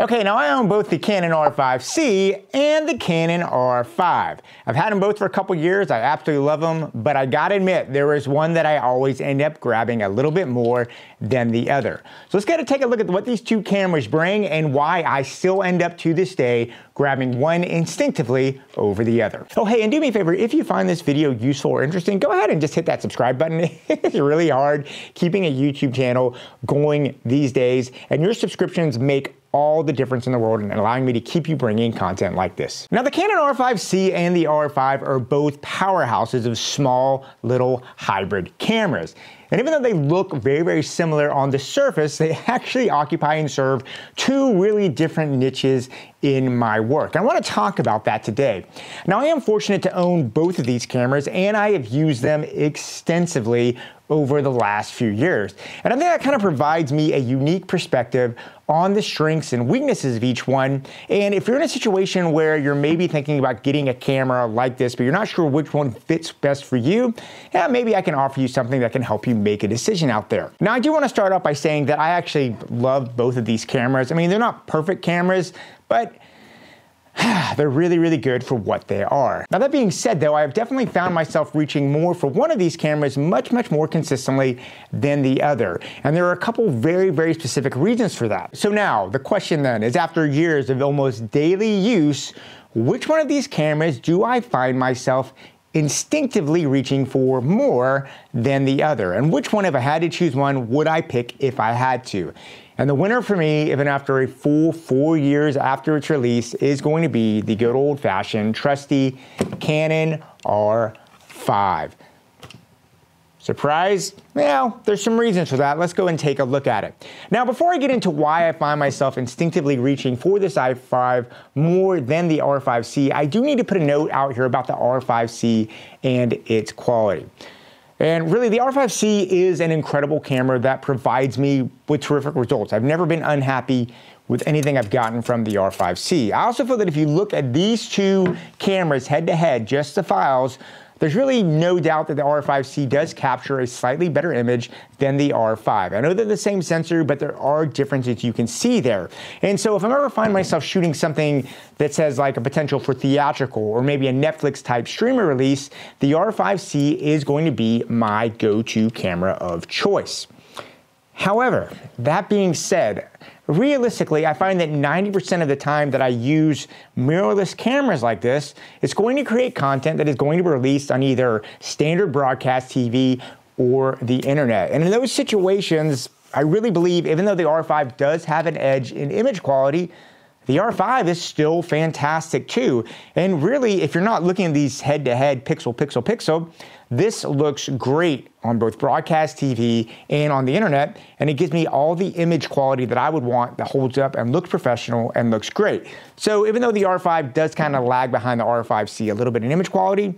Okay, now I own both the Canon R5C and the Canon R5. I've had them both for a couple years, I absolutely love them, but I gotta admit, there is one that I always end up grabbing a little bit more than the other. So let's gotta take a look at what these two cameras bring and why I still end up to this day grabbing one instinctively over the other. Oh hey, and do me a favor, if you find this video useful or interesting, go ahead and just hit that subscribe button. It's really hard keeping a YouTube channel going these days, and your subscriptions make all the difference in the world and allowing me to keep you bringing content like this. Now the Canon R5C and the R5 are both powerhouses of small little hybrid cameras. And even though they look very, very similar on the surface, they actually occupy and serve two really different niches in my work. I want to talk about that today. Now I am fortunate to own both of these cameras and I have used them extensively over the last few years. And I think that kind of provides me a unique perspective on the strengths and weaknesses of each one. And if you're in a situation where you're maybe thinking about getting a camera like this, but you're not sure which one fits best for you, yeah, maybe I can offer you something that can help you make a decision out there. Now I do want to start off by saying that I actually love both of these cameras. I mean, they're not perfect cameras, but they're really, really good for what they are. Now that being said though, I've definitely found myself reaching more for one of these cameras much more consistently than the other. And there are a couple very, very specific reasons for that. So now the question then is, after years of almost daily use, which one of these cameras do I find myself instinctively reaching for more than the other? And which one, if I had to choose one, would I pick if I had to? And the winner for me, even after a full 4 years after its release, is going to be the good old-fashioned, trusty Canon R5. Surprise? Well, there's some reasons for that. Let's go and take a look at it. Now, before I get into why I find myself instinctively reaching for this R5 more than the R5C, I do need to put a note out here about the R5C and its quality. And really, the R5C is an incredible camera that provides me with terrific results. I've never been unhappy with anything I've gotten from the R5C. I also feel that if you look at these two cameras head to head, just the files, there's really no doubt that the R5C does capture a slightly better image than the R5. I know they're the same sensor, but there are differences you can see there. And so if I ever find myself shooting something that says like a potential for theatrical or maybe a Netflix type streamer release, the R5C is going to be my go-to camera of choice. However, that being said, realistically, I find that 90% of the time that I use mirrorless cameras like this, it's going to create content that is going to be released on either standard broadcast TV or the internet. And in those situations, I really believe, even though the R5 does have an edge in image quality, the R5 is still fantastic too. And really, if you're not looking at these head-to-head, pixel, this looks great on both broadcast TV and on the internet, and it gives me all the image quality that I would want that holds up and looks professional and looks great. So even though the R5 does kind of lag behind the R5C a little bit in image quality,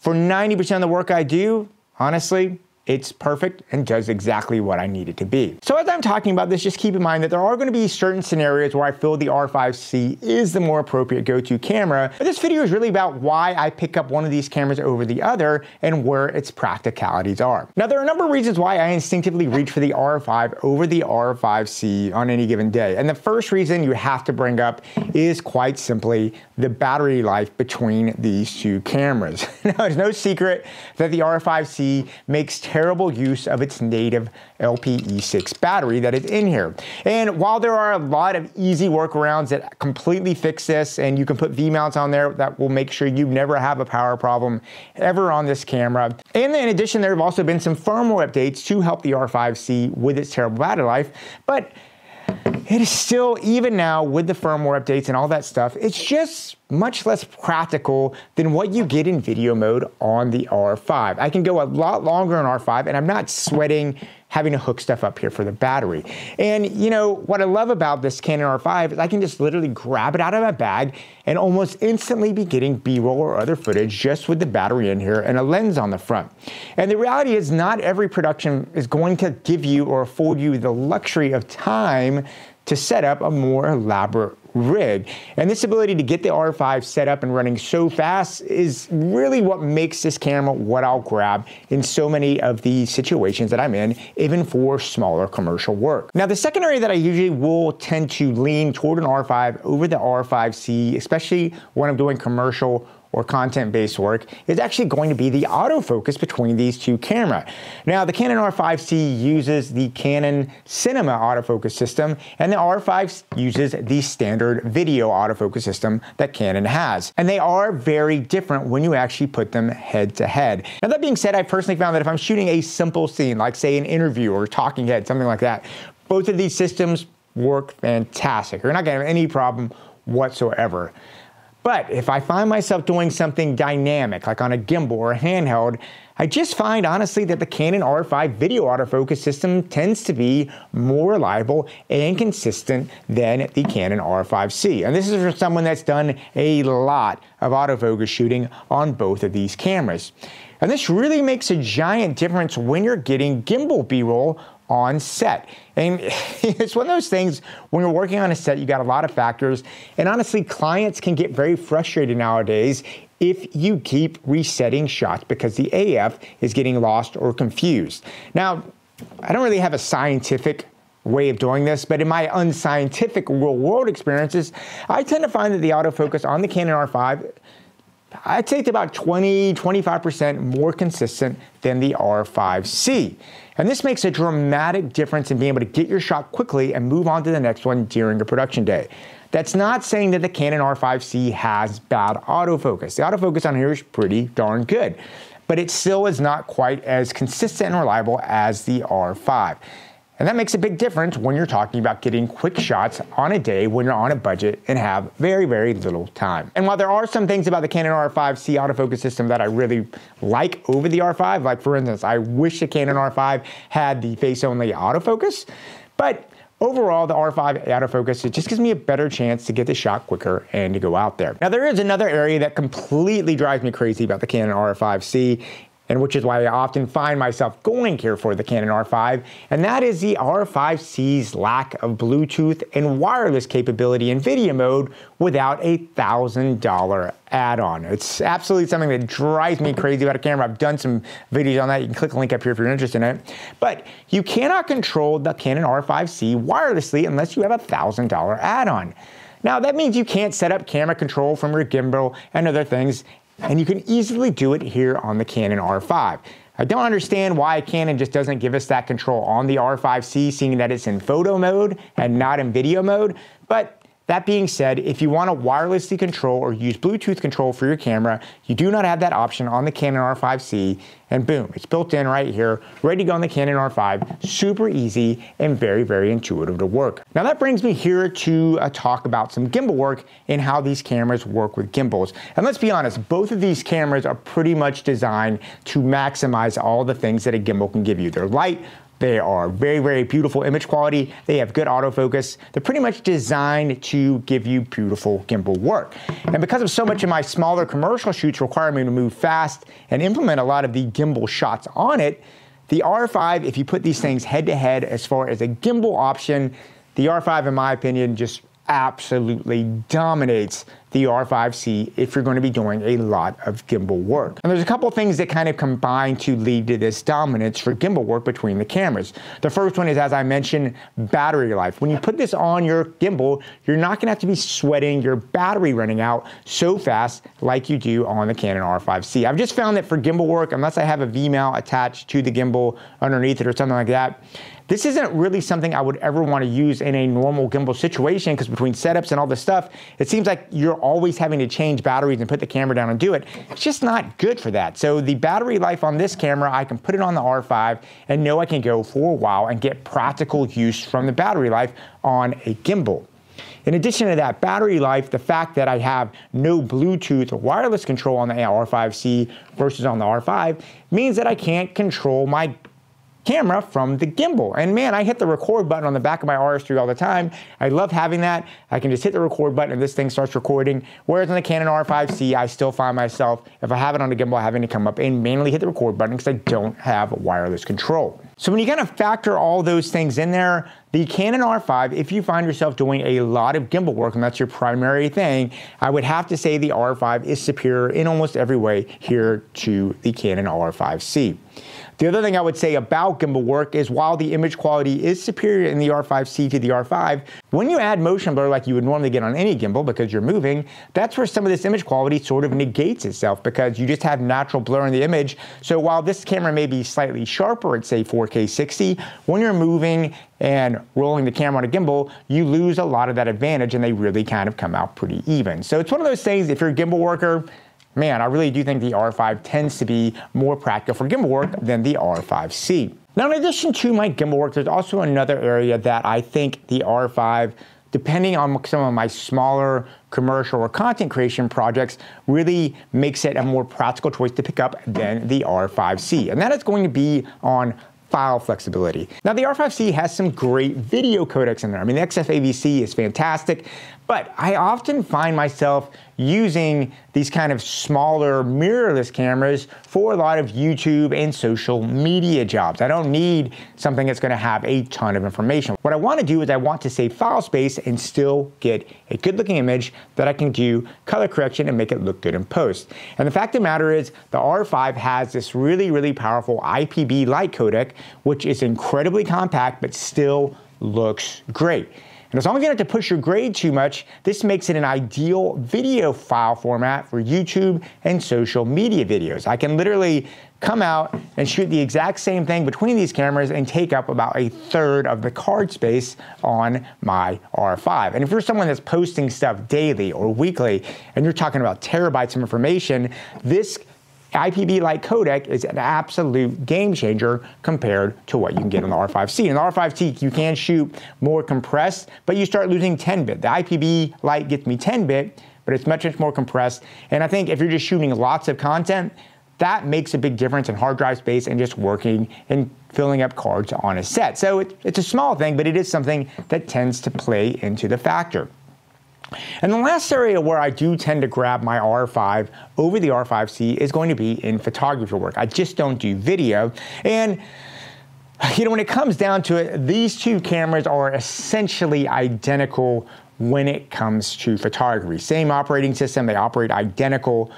for 90% of the work I do, honestly, it's perfect and does exactly what I need it to be. So as I'm talking about this, just keep in mind that there are going to be certain scenarios where I feel the R5C is the more appropriate go-to camera, but this video is really about why I pick up one of these cameras over the other and where its practicalities are. Now there are a number of reasons why I instinctively reach for the R5 over the R5C on any given day, and the first reason you have to bring up is quite simply the battery life between these two cameras. Now it's no secret that the R5C makes terrible use of its native LPE6 battery that is in here. And while there are a lot of easy workarounds that completely fix this, and you can put V-mounts on there that will make sure you never have a power problem ever on this camera. And in addition, there have also been some firmware updates to help the R5C with its terrible battery life, but it is still, even now with the firmware updates and all that stuff, it's just much less practical than what you get in video mode on the R5. I can go a lot longer on R5 and I'm not sweating having to hook stuff up here for the battery. And you know, what I love about this Canon R5 is I can just literally grab it out of my bag and almost instantly be getting B-roll or other footage just with the battery in here and a lens on the front. And the reality is not every production is going to give you or afford you the luxury of time to set up a more elaborate rig. And this ability to get the R5 set up and running so fast is really what makes this camera what I'll grab in so many of the situations that I'm in, even for smaller commercial work. Now, the second area that I usually will tend to lean toward an R5 over the R5C, especially when I'm doing commercial or content-based work, is actually going to be the autofocus between these two cameras. Now, the Canon R5C uses the Canon Cinema autofocus system, and the R5 uses the standard video autofocus system that Canon has. And they are very different when you actually put them head-to-head. Now, that being said, I personally found that if I'm shooting a simple scene, like say an interview or talking head, something like that, both of these systems work fantastic. You're not gonna have any problem whatsoever. But if I find myself doing something dynamic, like on a gimbal or a handheld, I just find, honestly, that the Canon R5 video autofocus system tends to be more reliable and consistent than the Canon R5C. And this is for someone that's done a lot of autofocus shooting on both of these cameras. And this really makes a giant difference when you're getting gimbal B-roll on set. And it's one of those things, when you're working on a set, you got a lot of factors, and honestly, clients can get very frustrated nowadays if you keep resetting shots because the AF is getting lost or confused. Now, I don't really have a scientific way of doing this, but in my unscientific real-world experiences, I tend to find that the autofocus on the Canon R5, I'd say it's about 20–25% more consistent than the R5C. And this makes a dramatic difference in being able to get your shot quickly and move on to the next one during your production day. That's not saying that the Canon R5C has bad autofocus. The autofocus on here is pretty darn good, but it still is not quite as consistent and reliable as the R5. And that makes a big difference when you're talking about getting quick shots on a day when you're on a budget and have very, very little time. And while there are some things about the Canon R5C autofocus system that I really like over the R5, like for instance, I wish the Canon R5 had the face-only autofocus, but overall, the R5 autofocus, it just gives me a better chance to get the shot quicker and to go out there. Now, there is another area that completely drives me crazy about the Canon R5C, and which is why I often find myself going here for the Canon R5, and that is the R5C's lack of Bluetooth and wireless capability in video mode without a $1,000 add-on. It's absolutely something that drives me crazy about a camera. I've done some videos on that. You can click the link up here if you're interested in it. But you cannot control the Canon R5C wirelessly unless you have a $1,000 add-on. Now, that means you can't set up camera control from your gimbal and other things, and you can easily do it here on the Canon R5. I don't understand why Canon just doesn't give us that control on the R5C, seeing that it's in photo mode and not in video mode. But that being said, if you want to wirelessly control or use Bluetooth control for your camera, you do not have that option on the Canon R5C, and boom, it's built in right here, ready to go on the Canon R5, super easy and very, very intuitive to work. Now that brings me here to a talk about some gimbal work and how these cameras work with gimbals. And let's be honest, both of these cameras are pretty much designed to maximize all the things that a gimbal can give you. They're light, they are very, very beautiful image quality, they have good autofocus, they're pretty much designed to give you beautiful gimbal work. And because of so much of my smaller commercial shoots require me to move fast and implement a lot of the gimbal shots on it, the R5, if you put these things head to head as far as a gimbal option, the R5, in my opinion, just absolutely dominates the R5C if you're going to be doing a lot of gimbal work. And there's a couple things that kind of combine to lead to this dominance for gimbal work between the cameras. The first one is, as I mentioned, battery life. When you put this on your gimbal, you're not gonna have to be sweating your battery running out so fast like you do on the Canon R5C. I've just found that for gimbal work, unless I have a V-mount attached to the gimbal underneath it or something like that, this isn't really something I would ever want to use in a normal gimbal situation, because between setups and all this stuff, it seems like you're always having to change batteries and put the camera down and do it. It's just not good for that. So the battery life on this camera, I can put it on the R5 and know I can go for a while and get practical use from the battery life on a gimbal. In addition to that battery life, the fact that I have no Bluetooth or wireless control on the R5C versus on the R5 means that I can't control my camera from the gimbal. And man, I hit the record button on the back of my RS3 all the time. I love having that. I can just hit the record button and this thing starts recording. Whereas on the Canon R5C, I still find myself, if I have it on the gimbal, having to come up and manually hit the record button because I don't have wireless control. So when you kind of factor all those things in there, the Canon R5, if you find yourself doing a lot of gimbal work and that's your primary thing, I would have to say the R5 is superior in almost every way here to the Canon R5C. The other thing I would say about gimbal work is while the image quality is superior in the R5C to the R5, when you add motion blur like you would normally get on any gimbal because you're moving, that's where some of this image quality sort of negates itself because you just have natural blur in the image. So while this camera may be slightly sharper at say 4K 60, when you're moving and rolling the camera on a gimbal, you lose a lot of that advantage and they really kind of come out pretty even. So it's one of those things, if you're a gimbal worker, man, I really do think the R5 tends to be more practical for gimbal work than the R5C. Now, in addition to my gimbal work, there's also another area that I think the R5, depending on some of my smaller commercial or content creation projects, really makes it a more practical choice to pick up than the R5C. And that is going to be on file flexibility. Now, the R5C has some great video codecs in there. I mean, the XF-AVC is fantastic, but I often find myself using these kind of smaller mirrorless cameras for a lot of YouTube and social media jobs. I don't need something that's gonna have a ton of information. What I wanna do is I want to save file space and still get a good looking image that I can do color correction and make it look good in post. And the fact of the matter is the R5 has this really, really powerful IPB Lite codec, which is incredibly compact, but still looks great. And as long as you don't have to push your grade too much, this makes it an ideal video file format for YouTube and social media videos. I can literally come out and shoot the exact same thing between these cameras and take up about a third of the card space on my R5. And if you're someone that's posting stuff daily or weekly, and you're talking about terabytes of information, this IPB Lite codec is an absolute game changer compared to what you can get on the R5C. In the R5C, you can shoot more compressed, but you start losing 10-bit. The IPB Lite gets me 10-bit, but it's much, much more compressed. And I think if you're just shooting lots of content, that makes a big difference in hard drive space and just working and filling up cards on a set. So it's a small thing, but it is something that tends to play into the factor. And the last area where I do tend to grab my R5 over the R5C is going to be in photography work. I just don't do video. And you know, when it comes down to it, these two cameras are essentially identical when it comes to photography. Same operating system, they operate identical.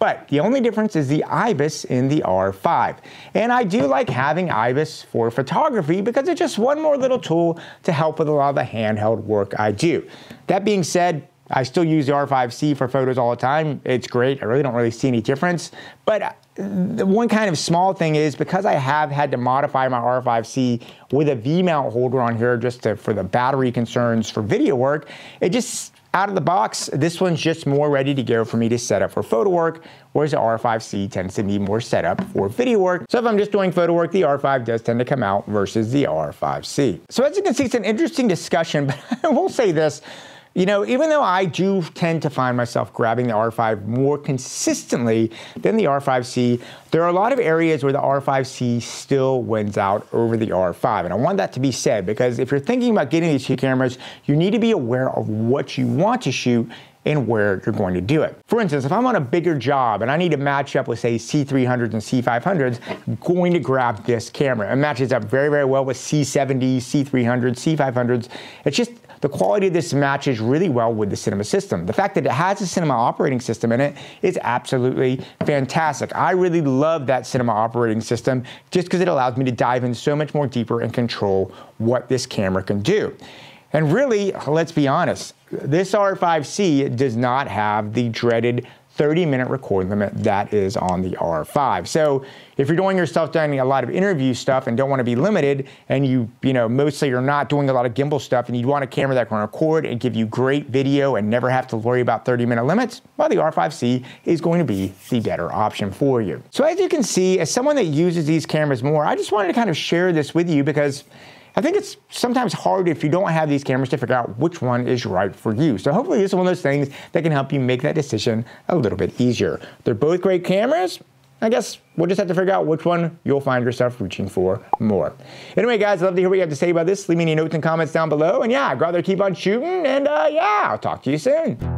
But the only difference is the IBIS in the R5. And I do like having IBIS for photography because it's just one more little tool to help with a lot of the handheld work I do. That being said, I still use the R5C for photos all the time. It's great, I really don't really see any difference. But the one kind of small thing is because I have had to modify my R5C with a V-mount holder on here just for the battery concerns for video work, it just, out of the box, this one's just more ready to go for me to set up for photo work, whereas the R5C tends to be more set up for video work. So if I'm just doing photo work, the R5 does tend to come out versus the R5C. So as you can see, it's an interesting discussion, but I will say this, you know, even though I do tend to find myself grabbing the R5 more consistently than the R5C, there are a lot of areas where the R5C still wins out over the R5. And I want that to be said because if you're thinking about getting these two cameras, you need to be aware of what you want to shoot and where you're going to do it. For instance, if I'm on a bigger job and I need to match up with say C300s and C500s, I'm going to grab this camera. It matches up very, very well with C70s, C300s, C500s. It's just the quality of this matches really well with the cinema system. The fact that it has a cinema operating system in it is absolutely fantastic. I really love that cinema operating system just because it allows me to dive in so much more deeper and control what this camera can do. And really, let's be honest, this R5C does not have the dreaded 30-minute record limit that is on the R5. So if you're doing yourself doing a lot of interview stuff and don't want to be limited, and you know, mostly you're not doing a lot of gimbal stuff, and you want a camera that can record and give you great video and never have to worry about 30-minute limits, well, the R5C is going to be the better option for you. So as you can see, as someone that uses these cameras more, I just wanted to kind of share this with you because I think it's sometimes hard if you don't have these cameras to figure out which one is right for you. So hopefully this is one of those things that can help you make that decision a little bit easier. They're both great cameras. I guess we'll just have to figure out which one you'll find yourself reaching for more. Anyway, guys, I'd love to hear what you have to say about this. Leave me any notes and comments down below. And yeah, I'd rather keep on shooting. And yeah, I'll talk to you soon.